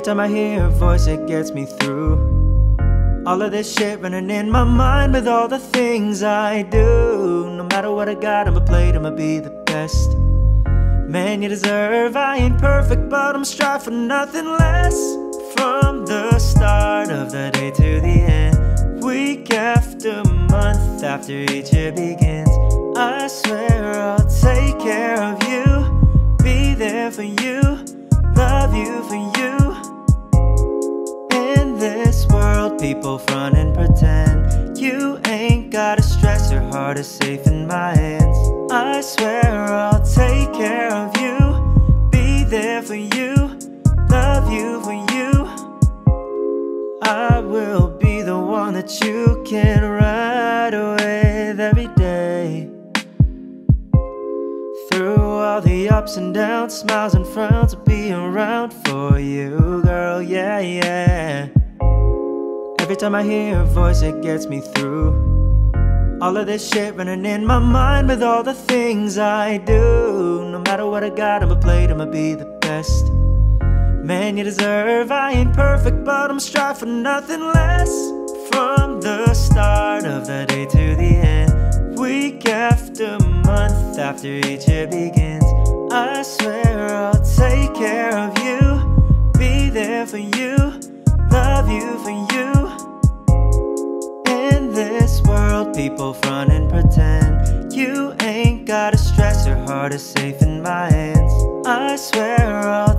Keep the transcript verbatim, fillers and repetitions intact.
Every time I hear a voice, it gets me through all of this shit running in my mind with all the things I do. No matter what I got, I'ma play, I'ma be the best man you deserve. I ain't perfect, but I'm striving for nothing less. From the start of the day to the end, week after month after each year begins, I swear I'll take care of you, be there for you, love you for you. In this world, people front and pretend. You ain't gotta stress, your heart is safe in my hands. I swear I'll take care of you, be there for you, love you for you. I will be the one that you can ride away every day. Through all the ups and downs, smiles and frowns, I'll be around for you, girl, yeah, yeah. Every time I hear a voice, it gets me through all of this shit running in my mind with all the things I do. No matter what I got, I'ma play, I'ma be the best man you deserve. I ain't perfect, but I'm striving for nothing less. From the start of the day to the end, week after month after each year begins, I swear I'll take care of you, be there for you, love you for you. In this world, people front and pretend. You ain't gotta stress, your heart is safe in my hands. I swear I'll